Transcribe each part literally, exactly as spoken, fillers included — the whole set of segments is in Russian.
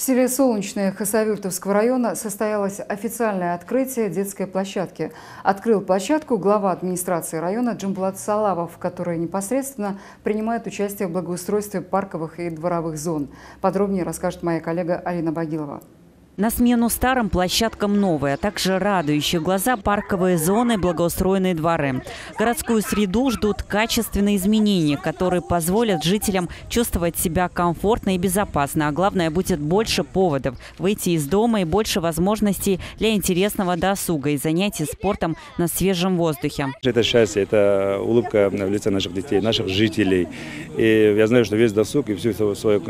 В селе Солнечное Хасавюртовского района состоялось официальное открытие детской площадки. Открыл площадку глава администрации района Джамбулат Салавов, который непосредственно принимает участие в благоустройстве парковых и дворовых зон. Подробнее расскажет моя коллега Алина Багилова. На смену старым площадкам новые, а также радующие глаза парковые зоны, благоустроенные дворы. Городскую среду ждут качественные изменения, которые позволят жителям чувствовать себя комфортно и безопасно. А главное, будет больше поводов выйти из дома и больше возможностей для интересного досуга и занятий спортом на свежем воздухе. Это счастье, это улыбка в лице наших детей, наших жителей. И я знаю, что весь досуг и все свое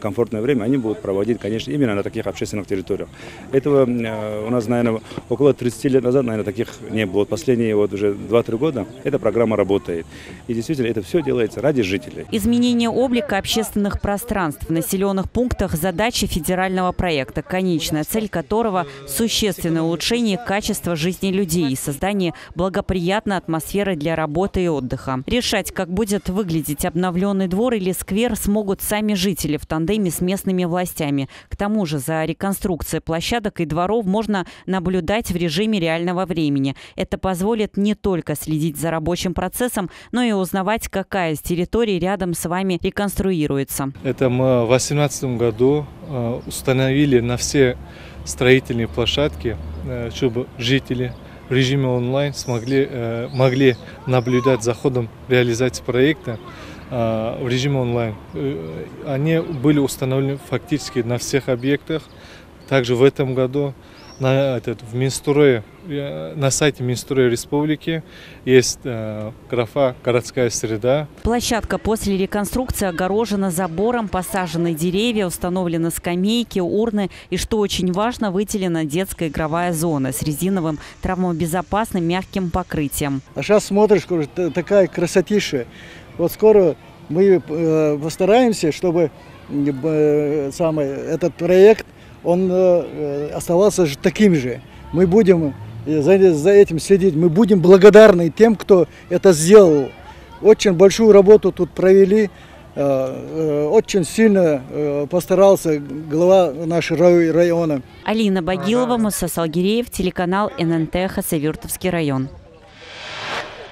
комфортное время они будут проводить, конечно, именно на таких общественных территориях. Этого у нас, наверное, около тридцати лет назад, наверное, таких не было. Последние вот уже два-три года эта программа работает. И действительно, это все делается ради жителей. Изменение облика общественных пространств в населенных пунктах – задача федерального проекта, конечная цель которого – существенное улучшение качества жизни людей и создание благоприятной атмосферы для работы и отдыха. Решать, как будет выглядеть обновленный двор или сквер, смогут сами жители в тандеме с местными властями. К тому же, за реконструкции площадок и дворов можно наблюдать в режиме реального времени. Это позволит не только следить за рабочим процессом, но и узнавать, какая из территорий рядом с вами реконструируется. Это мы в две тысячи восемнадцатом году установили на все строительные площадки, чтобы жители в режиме онлайн смогли, могли наблюдать за ходом реализации проекта в режиме онлайн. Они были установлены фактически на всех объектах. Также в этом году на, этот, в Минстрое, на сайте Минстроя Республики есть э, графа «Городская среда». Площадка после реконструкции огорожена забором, посажены деревья, установлены скамейки, урны и, что очень важно, выделена детская игровая зона с резиновым травмобезопасным мягким покрытием. А сейчас смотришь, такая красотища. Вот скоро мы постараемся, чтобы самый этот проект он оставался таким же. Мы будем за этим следить, мы будем благодарны тем, кто это сделал. Очень большую работу тут провели. Очень сильно постарался глава нашего района. Алина Багилова, Муса Салгиреев, телеканал Эн Эн Тэ Хасавюртовский район.